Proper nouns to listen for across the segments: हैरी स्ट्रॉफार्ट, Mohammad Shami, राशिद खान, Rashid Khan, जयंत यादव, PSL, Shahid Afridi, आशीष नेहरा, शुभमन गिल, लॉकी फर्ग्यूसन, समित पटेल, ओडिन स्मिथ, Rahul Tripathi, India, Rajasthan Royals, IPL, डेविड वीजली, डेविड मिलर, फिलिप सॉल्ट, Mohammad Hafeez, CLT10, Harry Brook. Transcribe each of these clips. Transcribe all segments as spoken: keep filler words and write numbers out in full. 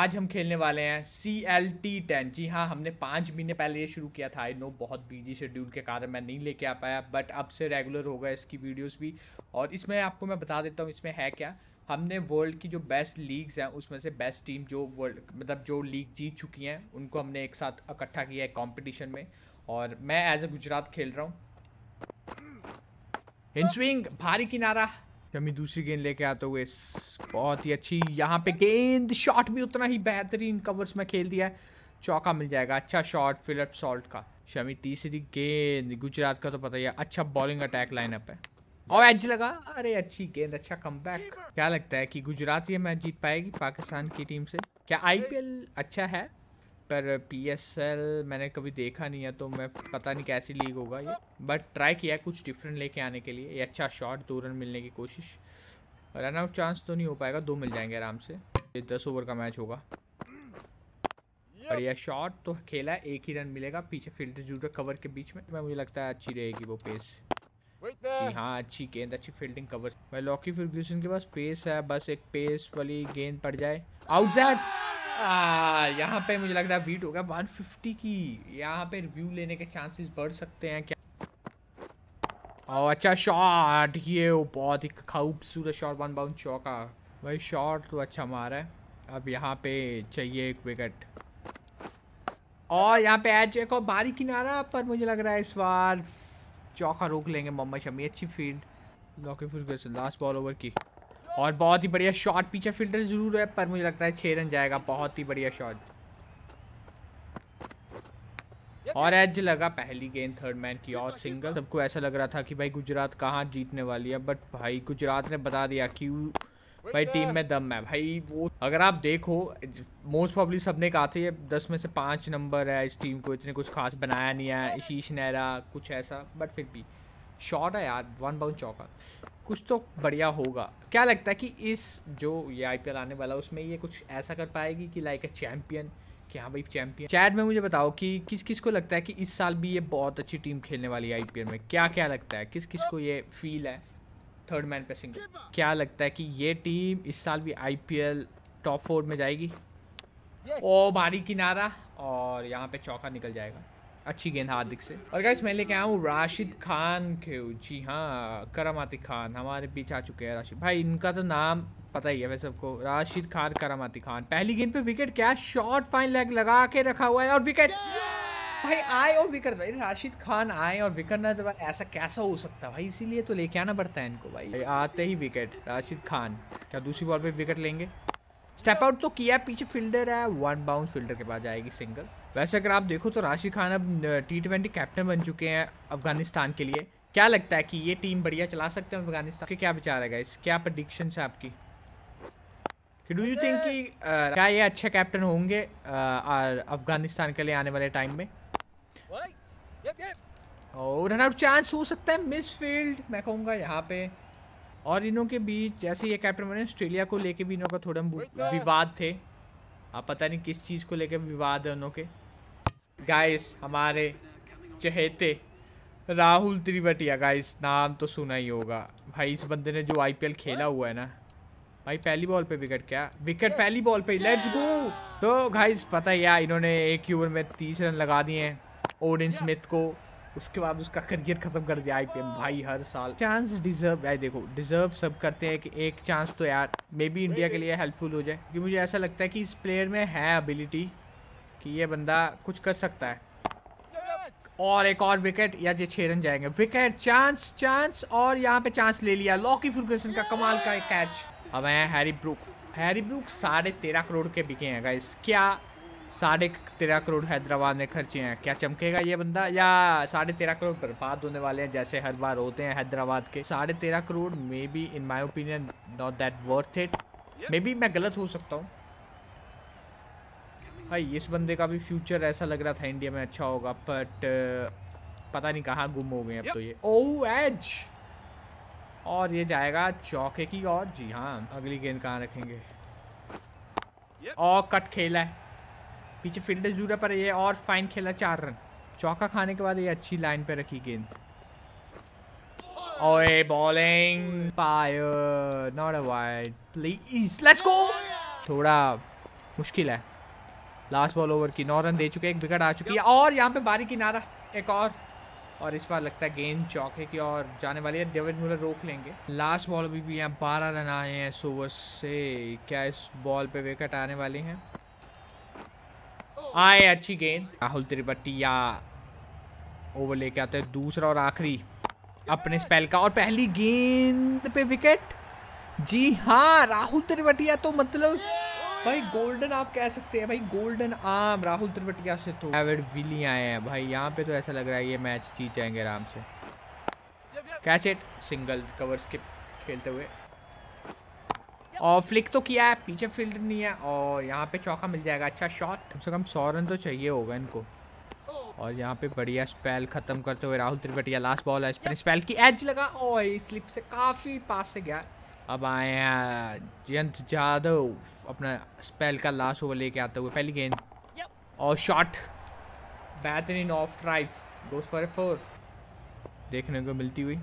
आज हम खेलने वाले हैं सी एल टी टेन। जी हाँ, हमने पाँच महीने पहले ये शुरू किया था। आई नो बहुत बिजी शेड्यूल के कारण मैं नहीं लेके आ पाया, बट अब से रेगुलर होगा इसकी वीडियोस भी। और इसमें आपको मैं बता देता हूँ इसमें है क्या। हमने वर्ल्ड की जो बेस्ट लीग्स हैं उसमें से बेस्ट टीम जो वर्ल्ड मतलब जो लीग जीत चुकी हैं उनको हमने एक साथ इकट्ठा किया है कॉम्पिटिशन में। और मैं एज ए गुजरात खेल रहा हूँ। इन स्विंग, भारी किनारा, शमी दूसरी गेंद लेके आते हुए बहुत ही अच्छी यहाँ पे गेंद। शॉट भी उतना ही बेहतरीन कवर्स में खेल दिया है। चौका मिल जाएगा, अच्छा शॉट फिलिप सॉल्ट का। शमी तीसरी गेंद। गुजरात का तो पता ही है अच्छा बॉलिंग अटैक लाइनअप है। और एज लगा, अरे अच्छी गेंद, अच्छा कमबैक। क्या लगता है कि गुजरात ये मैच जीत पाएगी पाकिस्तान की टीम से? क्या आई पी एल अच्छा है, पर पी एस एल मैंने कभी देखा नहीं है तो मैं पता नहीं कैसी लीग होगा ये, बट ट्राई किया कुछ डिफरेंट लेके आने के लिए। ये अच्छा शॉट, दो रन मिलने की कोशिश। रन आउट चांस तो नहीं हो पाएगा, दो मिल जाएंगे आराम से। ये दस ओवर का मैच होगा। और यह शॉट तो खेला, एक ही रन मिलेगा। पीछे फील्डर जरूर कवर के बीच में, मुझे लगता है अच्छी रहेगी वो पेस। जी हाँ, अच्छी गेंद, अच्छी फील्डिंग कवर। भाई लॉकी फर्ग्यूसन के पास पेस है, बस एक पेस वाली गेंद पड़ जाए। आउटसाइड, यहाँ पे मुझे लग रहा है बीट होगा एक सौ पचास की। यहाँ पे रिव्यू लेने के चांसेस बढ़ सकते हैं क्या। और अच्छा शॉट, ये बहुत ही खूबसूरत शॉट, वन बाउंड चौका। भाई शॉट तो अच्छा मारा है। अब यहाँ पे चाहिए एक विकेट। और यहाँ पे एच एक और बारी किनारा, पर मुझे लग रहा है इस बार चौका रोक लेंगे मोहम्मद शमी। अच्छी field, लॉकी फर्ग्यूसन last ball over की। और बहुत ही बढ़िया शॉट, पीछे फील्डर जरूर है पर मुझे लगता है छः रन जाएगा। बहुत ही बढ़िया शॉट और एज लगा। पहली गेंद थर्ड मैन की और सिंगल। सबको ऐसा लग रहा था कि भाई गुजरात कहाँ जीतने वाली है, बट भाई गुजरात ने बता दिया कि भाई टीम में दम है। भाई वो अगर आप देखो, मोस्ट प्रॉब्ली सबने कहा था ये दस में से पाँच नंबर है इस टीम को, इतने कुछ खास बनाया नहीं है आशीष नेहरा कुछ ऐसा, बट फिर भी शॉट है यार, वन बाउंड चौका, कुछ तो बढ़िया होगा। क्या लगता है कि इस जो ये आई पी एल आने वाला है उसमें ये कुछ ऐसा कर पाएगी कि लाइक अ चैम्पियन। कि हाँ भाई चैम्पियन। चैट में मुझे बताओ कि किस किस को लगता है कि इस साल भी ये बहुत अच्छी टीम खेलने वाली है आई पी एल में। क्या क्या लगता है, किस किस को ये फील है। थर्ड मैन पे सिंगल। क्या लगता है कि ये टीम इस साल भी I P L top four में जाएगी। ओ भारी किनारा और यहाँ पे चौका निकल जाएगा। अच्छी गेंद हार्दिक से। और गाइस मैं लेके आया हूँ राशिद खान के। जी हाँ, करामाती खान हमारे बीच आ चुके हैं। राशिद भाई, इनका तो नाम पता ही है वैसे सबको, राशिद खान करामाती खान। पहली गेंद पे विकेट, क्या शॉट, फाइन लेग लगा के रखा हुआ है और विकेट। भाई आए और विकेट, भाई राशिद खान आए और विकेट ना दबाए, ऐसा कैसा हो सकता है भाई। इसीलिए तो लेके आना पड़ता है इनको भाई। भाई आते ही विकेट, राशिद खान। क्या दूसरी बॉल पे विकेट लेंगे। स्टेप आउट तो किया, पीछे फील्डर है, वन बाउंड फील्डर के पास जाएगी सिंगल। वैसे अगर आप देखो तो राशिद खान अब टी ट्वेंटी कैप्टन बन चुके हैं अफगानिस्तान के लिए। क्या लगता है कि ये टीम बढ़िया चला सकते हैं अफगानिस्तान के, क्या विचार है गाइस, क्या प्रेडिक्शन है आपकी कि डू यू थिंक कि uh, क्या ये अच्छे कैप्टन होंगे अफगानिस्तान के लिए आने वाले टाइम में। और रन आउट चांस हो सकता है, मिस फील्ड मैं कहूँगा यहाँ पे। और इनों के बीच जैसे ये कैप्टन बने, ऑस्ट्रेलिया को लेके भी इनों का थोड़ा विवाद थे, आप पता नहीं किस चीज़ को लेके विवाद है उनों के। गाइस हमारे चहेते राहुल त्रिपाठी, गाइस नाम तो सुना ही होगा भाई। इस बंदे ने जो आई पी एल खेला हुआ है ना भाई। पहली बॉल पे विकेट, क्या विकेट पहली बॉल पे, लेट्स गो। तो गाइस पता ही है इन्होंने एक ही ओवर में तीस रन लगा दिए हैं ओडिन स्मिथ को। उसके बाद उसका करियर खत्म कर दिया आई पी एल भाई। हर साल चांस डिजर्व है, देखो डिजर्व सब करते हैं कि एक चांस तो यार मे बी इंडिया के लिए हेल्पफुल हो जाए। कि मुझे ऐसा लगता है कि इस प्लेयर में है एबिलिटी कि ये बंदा कुछ कर सकता है। और एक और विकेट या जो छः रन जाएंगे। विकेट, चांस चांस और यहाँ पे चांस ले लिया। लॉकी फर्ग्यूसन का कमाल का एक कैच। अब है हैरी ब्रूक। हैरी ब्रूक साढ़े तेरह करोड़ के बिके हैं गाइस। क्या साढ़े तेरह करोड़ हैदराबाद में खर्चे हैं, क्या चमकेगा ये बंदा या साढ़े तेरह करोड़ बर्बाद होने वाले हैं जैसे हर बार होते हैं हैदराबाद के। साढ़े तेरह crore maybe in my opinion not that worth it. Maybe मैं गलत हो सकता हूँ। भाई इस बंदे का भी फ्यूचर ऐसा लग रहा था इंडिया में अच्छा होगा, बट पता नहीं कहाँ गुम हो गए अब तो ये। ओह एज और ये जाएगा चौके की और। जी हाँ, अगली गेंद कहाँ रखेंगे। और कट खेला है, पीछे फील्डर जूरा पर ये और फाइन खेला, चार रन। चौका खाने के बाद ये अच्छी लाइन पे रखी गेंद। ओए bowling, fire not a wide please, let's go. थोड़ा मुश्किल है। लास्ट बॉल ओवर की नौ रन दे चुके हैं, एक विकेट आ चुकी है और यहाँ पे बारी किनारा एक और और इस बार लगता है गेंद चौके की और जाने वाली है। डेविड मिलर रोक लेंगे। लास्ट बॉल भी, भी यहाँ बारह रन आए हैं इस ओवर से। क्या इस बॉल पे विकेट आने वाली हैं? आए, अच्छी गेंद। राहुल त्रिपाठी या ओवर लेके आते हैं दूसरा और आखिरी अपने स्पेल का और पहली गेंद पे विकेट। जी हाँ, राहुल त्रिपाठी तो मतलब भाई गोल्डन आप कह सकते हैं भाई, गोल्डन आर्म राहुल त्रिपाठी से। तो डेविड विली आए हैं भाई यहाँ पे, तो ऐसा लग रहा है ये मैच जीत जाएंगे आराम से। कैच इट, सिंगल कवर्स के खेलते हुए और फ्लिक तो किया है, पीछे फील्ड नहीं है और यहाँ पे चौका मिल जाएगा। अच्छा शॉट, कम से कम सौ रन तो चाहिए होगा इनको। और यहाँ पे बढ़िया स्पेल खत्म करते हुए राहुल त्रिपाठी। लास्ट बॉल है, इस पर स्पेल की एज लगा और स्लिप से काफ़ी पास से गया। अब आए हैं जयंत यादव अपना स्पेल का लास्ट ओवर लेके आते हुए। पहली गेंद और शॉट, बेहतरीन off drive, goes for a four देखने को मिलती हुई।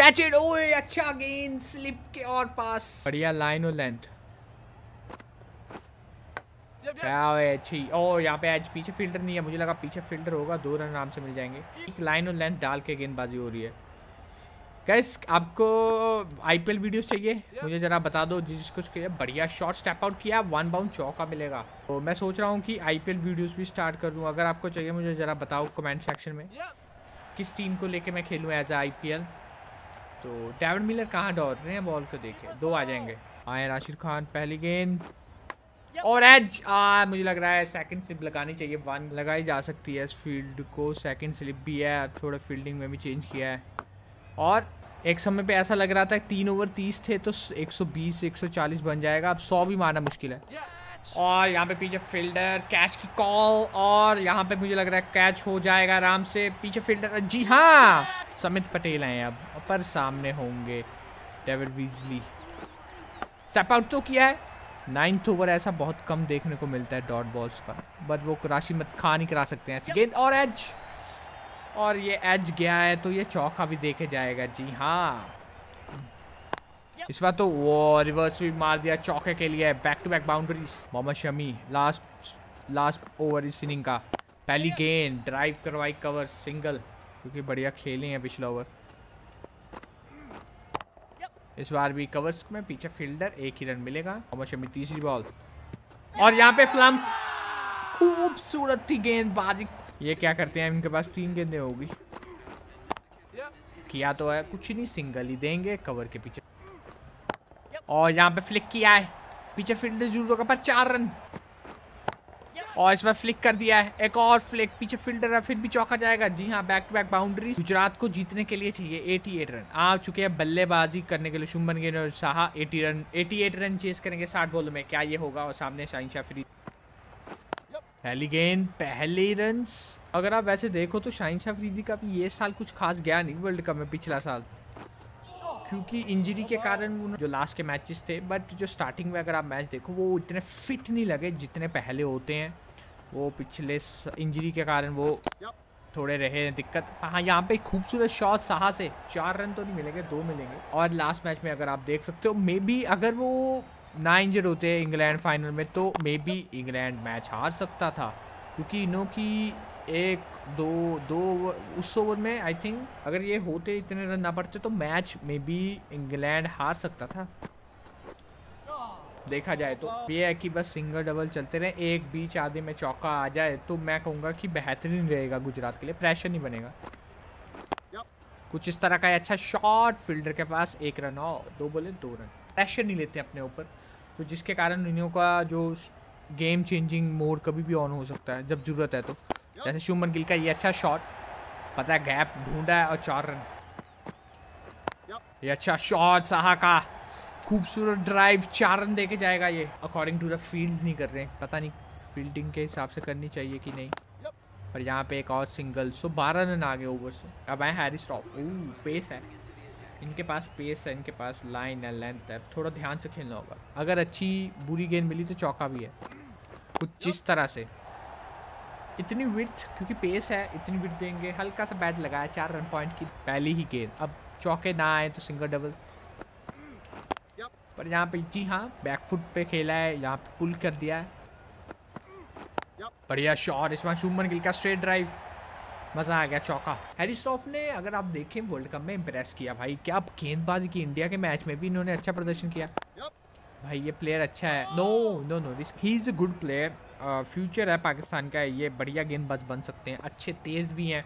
कैच इट, ओए अच्छा गेंद स्लिप के और पास, बढ़िया लाइन और लेंथ। अच्छी और यहाँ पे आज पीछे फील्डर नहीं है, मुझे लगा पीछे फील्डर होगा, दो रन आराम से मिल जाएंगे। एक लाइन और लेंथ डाल के गेंदबाजी हो रही है। गाइस आपको आईपीएल वीडियो चाहिए मुझे जरा बता दो जिसको चाहिए। बढ़िया शॉर्ट स्टेप आउट किया, वन बाउंड चौका मिलेगा। तो मैं सोच रहा हूँ कि आईपीएल वीडियोस भी स्टार्ट कर दूँ। अगर आपको चाहिए मुझे जरा बताओ कमेंट सेक्शन में किस टीम को लेके मैं खेलूँ एज आ आईपीएल। तो डेविड मिलर कहाँ दौड़ रहे हैं बॉल को देखे, दो आ जाएंगे। आए राशिद खान, पहली गेंद और एज, आ मुझे लग रहा है सेकंड स्लिप लगानी चाहिए। वन लगाई जा सकती है इस फील्ड को, सेकंड स्लिप भी है, थोड़ा फील्डिंग में भी चेंज किया है। और एक समय पे ऐसा लग रहा था तीन ओवर तीस थे तो एक सौ बीस एक सौ चालीस बन जाएगा, अब सौ भी मारना मुश्किल है। और यहाँ पे पीछे फील्डर, कैच की कॉल और यहाँ पे मुझे लग रहा है कैच हो जाएगा आराम से। पीछे फील्डर, जी हाँ समित पटेल हैं अब, पर सामने होंगे डेविड वीजली। स्टेप आउट तो किया है। नाइन्थ ओवर ऐसा बहुत कम देखने को मिलता है डॉट बॉल्स का, बट वो राशिद खान ही करा सकते हैं। गेंद और एज, और ये एज गया है तो ये चौका भी देखे जाएगा। जी हाँ, इस बार तो वो रिवर्स भी मार दिया चौके के लिए। Back to back boundaries. Mohammed Shami last last over इस इनिंग का। पहली गेंद ड्राइव करवाई, कवर सिंगल, क्योंकि बढ़िया खेले हैं पिछला ओवर। इस बार भी कवर्स में पीछे फील्डर, एक ही रन मिलेगा। मोहम्मद शमी तीसरी बॉल और यहाँ पे प्लम, खूबसूरत थी गेंदबाजी। ये क्या करते हैं, इनके पास तीन गेंदें होगी। किया तो है कुछ नहीं, सिंगल ही देंगे कवर के पीछे। और यहाँ पे फ्लिक किया है, पीछे फील्डर जरूर होगा पर चार रन। और इस बार फ्लिक कर दिया है, एक और फ्लिक, पीछे फील्डर है, फिर भी चौका जाएगा। जी हाँ, back to back boundary. Gujarat को जीतने के लिए चाहिए अठासी रन। आ चुके हैं बल्लेबाजी करने के लिए शुभमन गिल और साहा। अस्सी रन अठासी रन चेस करेंगे साठ बॉलों में, क्या ये होगा? और सामने शाहिद अफरीदी। पहली गेंद, पहले रन। अगर आप वैसे देखो तो शाहिद अफरीदी का भी ये साल कुछ खास गया नहीं वर्ल्ड कप में, पिछला साल, क्योंकि इंजरी के कारण जो लास्ट के मैचेस थे। बट जो स्टार्टिंग में अगर आप मैच देखो वो इतने फिट नहीं लगे जितने पहले होते हैं। वो पिछले इंजरी के कारण वो थोड़े रहे हैं दिक्कत। हाँ, यहाँ पे खूबसूरत शॉट साहा से, चार रन तो नहीं मिलेंगे, दो मिलेंगे। और लास्ट मैच में अगर आप देख सकते हो, मे बी अगर वो ना इंजर होते हैं इंग्लैंड फाइनल में तो मे बी इंग्लैंड मैच हार सकता था, क्योंकि इनो की एक दो दो उस ओवर में आई थिंक अगर ये होते, इतने रन ना पड़ते तो मैच में भी इंग्लैंड हार सकता था। देखा जाए तो ये है कि बस सिंगल डबल चलते रहे, एक बीच आधे में चौका आ जाए तो मैं कहूँगा कि बेहतरीन रहेगा गुजरात के लिए, प्रेशर नहीं बनेगा। कुछ इस तरह का अच्छा शॉट, फील्डर के पास, एक रन और दो बोले दो रन। प्रेशर नहीं लेते अपने ऊपर, तो जिसके कारण इन्हों का जो गेम चेंजिंग मोड कभी भी ऑन हो सकता है जब जरूरत है। तो जैसे शुभमन गिल का ये अच्छा शॉट, पता है गैप ढूंढा है और चार रन। ये अच्छा शॉट साहा का, खूबसूरत ड्राइव, चार रन देके जाएगा ये। अकॉर्डिंग टू द फील्ड नहीं कर रहे हैं, पता नहीं फील्डिंग के हिसाब से करनी चाहिए कि नहीं। पर यहाँ पे एक और सिंगल, सो बारह रन आगे ओवर से। अब आए हैरी स्ट्रॉफार्ट। पेस है इनके पास, पेस है इनके पास, लाइन है, लेंथ है, थोड़ा ध्यान से खेलना होगा। अगर अच्छी बुरी गेंद मिली तो चौका भी है। कुछ इस तरह से, इतनी विड्थ, क्योंकि पेस है, इतनी विड्थ देंगे। हल्का सा बैट लगाया, चार रन पॉइंट की पहली ही गेंद। अब चौके ना आए तो सिंगल डबल। पर यहाँ पे जी हाँ बैकफुट पे खेला है, यहाँ पे पुल कर दिया है। बढ़िया शॉट इसमें शुभमन गिल का स्ट्रेट ड्राइव, मज़ा आ गया, चौका। हैरी स्ट्रॉफ ने अगर आप देखें वर्ल्ड कप में इंप्रेस किया भाई, क्या गेंदबाजी की, इंडिया के मैच में भी इन्होंने अच्छा प्रदर्शन किया भाई, ये प्लेयर अच्छा है। No no no he is a good player, future है पाकिस्तान का, ये बढ़िया गेंदबाज बन सकते हैं, अच्छे तेज़ भी हैं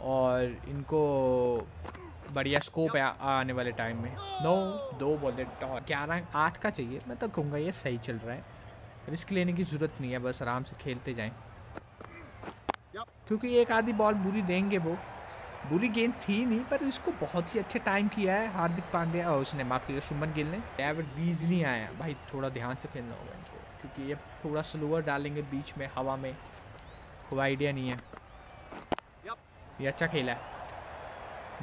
और इनको बढ़िया स्कोप है आने वाले टाइम में। नो दो बॉल ग्यारह आठ का चाहिए, मैं तो कहूँगा ये सही चल रहा है, रिस्क लेने की ज़रूरत नहीं है, बस आराम से खेलते जाएं, क्योंकि एक आधी बॉल बुरी देंगे। वो बुरी गेंद थी नहीं, पर इसको बहुत ही अच्छे टाइम किया है हार्दिक पांड्या, और उसने माफ़ किया शुभमन गिल ने। डेविड वीजली आया भाई, थोड़ा ध्यान से खेलना होगा इनको, क्योंकि ये थोड़ा स्लोअर डालेंगे बीच में, हवा में कोई आइडिया नहीं है। ये अच्छा खेला है,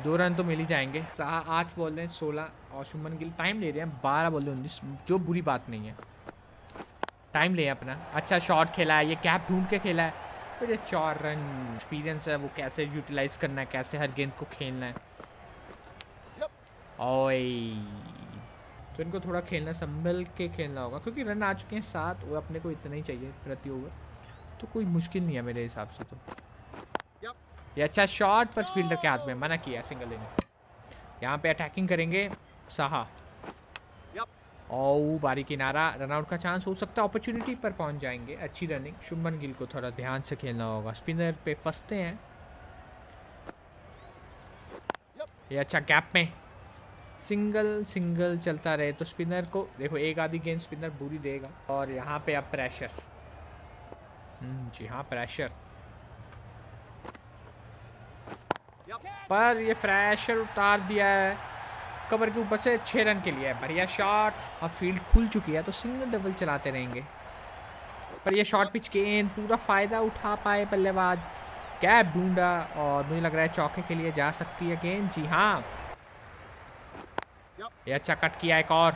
दो रन तो मिल ही जाएंगे। आठ बॉल हैं सोलह, और शुभमन गिल टाइम ले रहे हैं, बारह बॉल उन्नीस, जो बुरी बात नहीं है, टाइम ले अपना। अच्छा शॉट खेला है, ये कैप ढूंढ के खेला है, फिर ये चार रन। एक्सपीरियंस है वो, कैसे यूटिलाइज करना है, कैसे हर गेंद को खेलना है। तो इनको थोड़ा खेलना, संभल के खेलना होगा, क्योंकि रन आ चुके हैं सात, वो अपने को इतना ही चाहिए प्रति ओवर, तो कोई मुश्किल नहीं है मेरे हिसाब से। तो ये अच्छा शॉट पर फील्डर के हाथ में, मना किया सिंगल लेने। यहाँ पे अटैकिंग करेंगे साहा, और बारी किनारा, रनआउट का चांस हो सकता है, अपॉर्चुनिटी पर पहुंच जाएंगे। अच्छी रनिंग, शुभमन गिल को थोड़ा ध्यान से खेलना होगा, स्पिनर पे फंसते हैं। ये अच्छा गैप में सिंगल सिंगल चलता रहे तो स्पिनर को देखो, एक आधी गेंद स्पिनर बुरी देगा। और यहाँ पे अब प्रेशर, जी हाँ प्रेशर, पर ये प्रेशर उतार दिया है कवर के ऊपर से, छः रन के लिए बढ़िया शॉट। अब फील्ड खुल चुकी है तो सिंगल डबल चलाते रहेंगे, पर ये शॉर्ट पिच गेंद पूरा फ़ायदा उठा पाए बल्लेबाज, कैप ढूंढा, और मुझे लग रहा है चौके के लिए जा सकती है गेंद। जी हाँ ये अच्छा कट किया एक और,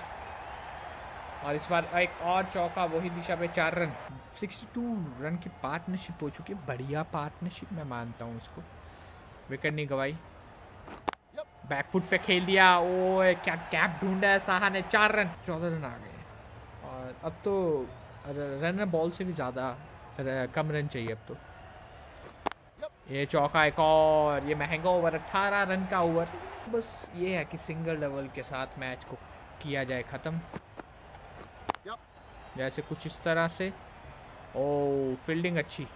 और इस बार एक और चौका, वही दिशा पे चार रन। बासठ रन की पार्टनरशिप हो चुकी है, बढ़िया पार्टनरशिप मैं मानता हूँ इसको, विकेट नहीं गवाई। बैकफुट पे खेल दिया, ओए क्या कैप ढूंढा है साहा ने, चार रन, चौदह रन आ गए। और अब तो रनर बॉल से भी ज़्यादा कम रन चाहिए अब तो। ये चौका एक और, ये महंगा ओवर, अट्ठारह रन का ओवर। बस ये है कि सिंगल डबल के साथ मैच को किया जाए ख़त्म, जैसे कुछ इस तरह से। ओ फील्डिंग अच्छी,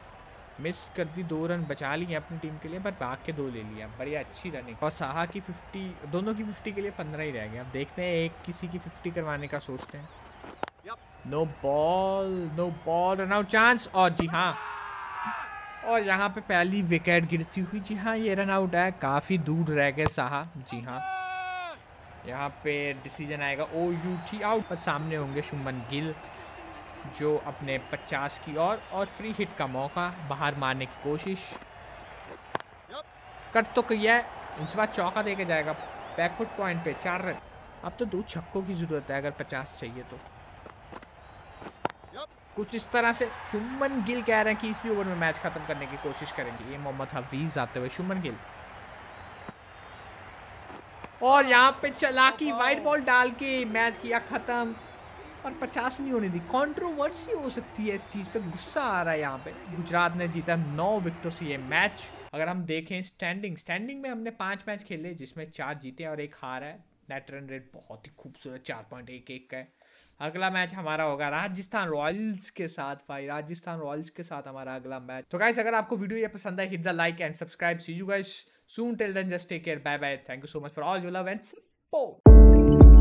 मिस कर दी, दो रन बचा लिए अपनी टीम के लिए, बट भाग के दो ले लिया, बढ़िया अच्छी रनिंग। और साहा की पचास, दोनों की पचास के लिए पंद्रह ही रह गए। अब देखते हैं एक किसी की पचास करवाने का सोचते हैं। No ball no ball, run out chance, और जी हाँ, और यहाँ पे पहली विकेट गिरती हुई, जी हाँ ये रन आउट है, काफ़ी दूर रह गए साहा। जी हाँ यहाँ पे डिसीजन आएगा, ओ यू टी आउट, पर सामने होंगे शुभमन गिल, जो अपने पचास की और और फ्री हिट का मौका बाहर मारने की कोशिश। कट तो किया है, इस बार चौका देके जाएगा, बैकफुट पॉइंट पे चार रन। अब तो दो छक्कों की जरूरत है अगर पचास चाहिए तो। कुछ इस तरह से शुभमन गिल कह रहे हैं कि इसी ओवर में मैच खत्म करने की कोशिश करेंगे। ये मोहम्मद हफीज आते हुए शुभमन गिल, और यहाँ पे चालाकी वाइड बॉल डाल के मैच किया खत्म, और पचास नहीं होने दी। कंट्रोवर्सी हो सकती है इस चीज़ पे, गुस्सा आ रहा है यहाँ पे। गुजरात ने जीता नौ विकेटों से ये मैच। अगर हम देखें स्टैंडिंग, स्टैंडिंग में हमने पांच मैच खेले, जिसमें चार जीते और एक हार है। नेट रन रेट बहुत ही खूबसूरत चार पॉइंट एक एक का है। अगला मैच हमारा होगा राजस्थान रॉयल्स के साथ, भाई राजस्थान रॉयल्स के साथ हमारा अगला मैच। तो गाइस अगर आपको वीडियो ये पसंद आए, hit the like and subscribe. See you guys soon, till then just take care, bye bye, thank you so much for all your love and support.